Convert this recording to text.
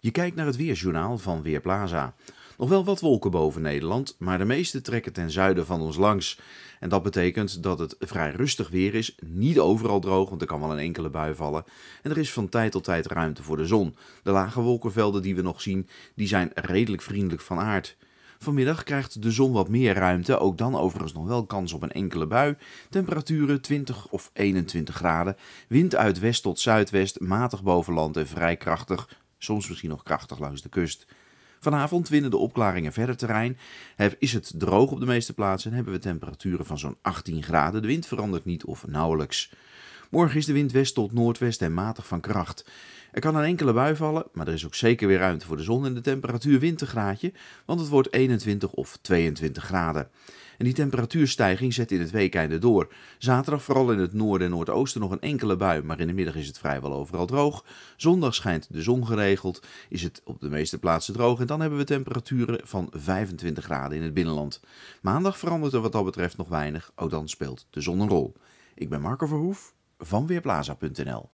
Je kijkt naar het Weerjournaal van Weerplaza. Nog wel wat wolken boven Nederland, maar de meeste trekken ten zuiden van ons langs. En dat betekent dat het vrij rustig weer is, niet overal droog, want er kan wel een enkele bui vallen. En er is van tijd tot tijd ruimte voor de zon. De lage wolkenvelden die we nog zien, die zijn redelijk vriendelijk van aard. Vanmiddag krijgt de zon wat meer ruimte, ook dan overigens nog wel kans op een enkele bui. Temperaturen 20 of 21 graden, wind uit west tot zuidwest, matig boven land en vrij krachtig, soms misschien nog krachtig langs de kust. Vanavond winnen de opklaringen verder terrein, is het droog op de meeste plaatsen en hebben we temperaturen van zo'n 18 graden. De wind verandert niet of nauwelijks. Morgen is de wind west tot noordwest en matig van kracht. Er kan een enkele bui vallen, maar er is ook zeker weer ruimte voor de zon en de temperatuur wintergraadje, want het wordt 21 of 22 graden. En die temperatuurstijging zet in het weekende door. Zaterdag vooral in het noorden en noordoosten nog een enkele bui, maar in de middag is het vrijwel overal droog. Zondag schijnt de zon geregeld, is het op de meeste plaatsen droog en dan hebben we temperaturen van 25 graden in het binnenland. Maandag verandert er wat dat betreft nog weinig, ook dan speelt de zon een rol. Ik ben Marco Verhoef van Weerplaza.nl.